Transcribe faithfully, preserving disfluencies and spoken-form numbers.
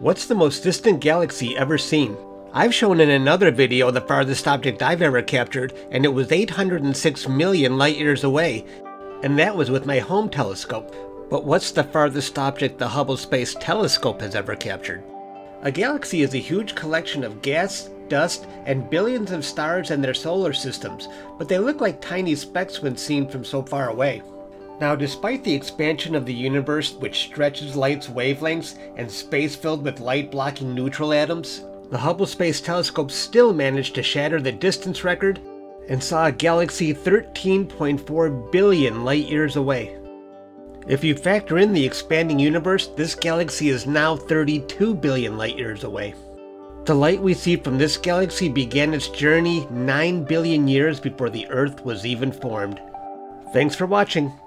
What's the most distant galaxy ever seen? I've shown in another video the farthest object I've ever captured, and it was eight hundred six million light years away, and that was with my home telescope. But what's the farthest object the Hubble Space Telescope has ever captured? A galaxy is a huge collection of gas, dust, and billions of stars and their solar systems, but they look like tiny specks when seen from so far away. Now, despite the expansion of the universe, which stretches light's wavelengths and space filled with light-blocking neutral atoms, the Hubble Space Telescope still managed to shatter the distance record and saw a galaxy thirteen point four billion light years away. If you factor in the expanding universe, this galaxy is now thirty-two billion light years away. The light we see from this galaxy began its journey nine billion years before the Earth was even formed. Thanks for watching.